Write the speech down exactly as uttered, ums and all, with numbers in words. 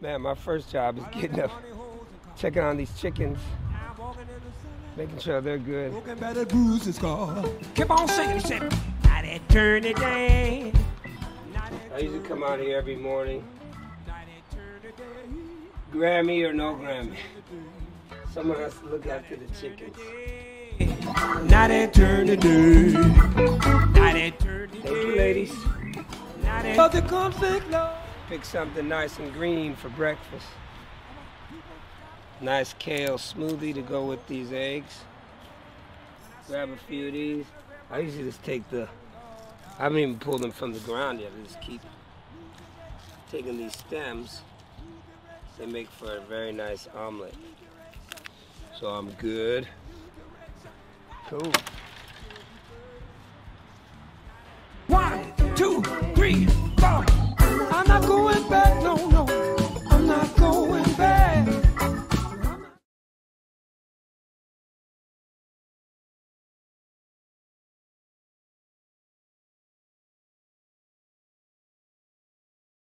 Man, my first job is getting up, checking on these chickens, making sure they're good. Keep on singing. I usually come out here every morning, Grammy or no Grammy. Someone has to look after the chickens. Thank you, ladies. Pick something nice and green for breakfast. Nice kale smoothie to go with these eggs. Grab a few of these. I usually just take the, I haven't even pulled them from the ground yet. I just keep taking these stems. They make for a very nice omelet. So I'm good. Cool.